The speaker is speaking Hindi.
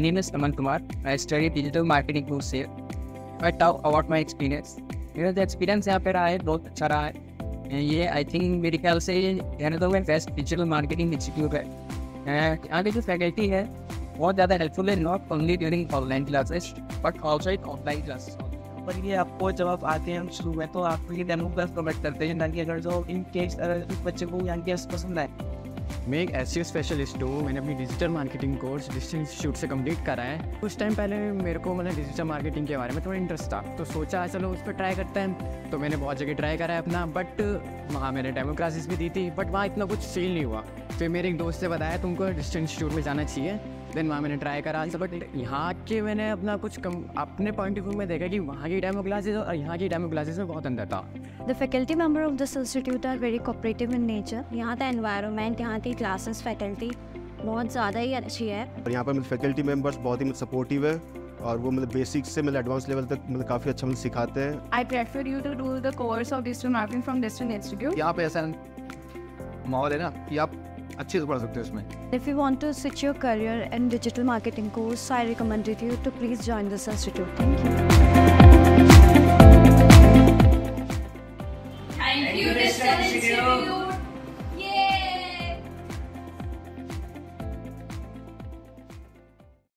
My name is Aman Kumar. I study digital marketing through SEO. I talk about my experience. मेरा जो एक्सपीरियंस यहाँ पे रहा है बहुत अच्छा रहा है। ये आई थिंक मेरे ख्याल से ये बेस्ट डिजिटल मार्केटिंग इंस्टीट्यूट है। यहाँ की जो फैकल्टी है बहुत ज़्यादा हेल्पफुल है, not only during online classes but also in offline classes. पर ये आपको जब आप आते हैं शुरू में तो आपको ये डेमो क्लास प्रोवाइड करते हैं, ताकि अगर जो इन केस बच्चे को यहाँ के पसंद आए। मैं एक एसईओ स्पेशलिस्ट हूँ। मैंने अपनी digital marketing course distance institute से कंप्लीट करा है। कुछ टाइम पहले मेरे को मतलब डिजिटल मार्केटिंग के बारे में थोड़ा इंटरेस्ट था, तो सोचा चलो उस पर ट्राई करते हैं। तो मैंने बहुत जगह ट्राई करा है अपना, बट वहाँ मैंने डेमो क्लासेस भी दी थी, बट वहाँ इतना कुछ फील नहीं हुआ। फिर मेरे एक दोस्त ने बताया तुमको डिस्टेंस इंस्टीट्यूट में जाना चाहिए। देन वहाँ मैंने ट्राई करा, बट यहाँ के मैंने अपना कुछ कम अपने पॉइंट ऑफ व्यू में देखा कि वहाँ की डेमो क्लासेस और यहाँ की डेमो क्लासेस में बहुत अंतर था। The faculty member of this institute are very cooperative in nature. यहाँ का environment, यहाँ की classes, faculty बहुत ज़्यादा ही अच्छी है। और यहाँ पर मतलब faculty members बहुत ही supportive है और वो मतलब बेसिक से मतलब एडवांस लेवल तक मतलब काफ़ी अच्छा मतलब सिखाते हैं। I prefer you to do the course of digital marketing from digital institute. यहाँ पे ऐसा माहौल है ना कि आप अच्छे से पढ़ सकते हो इसमें। If you want to switch your career in digital marketing course, I recommend you to please join this institute. Thank you. Thank you, Mr. Institute.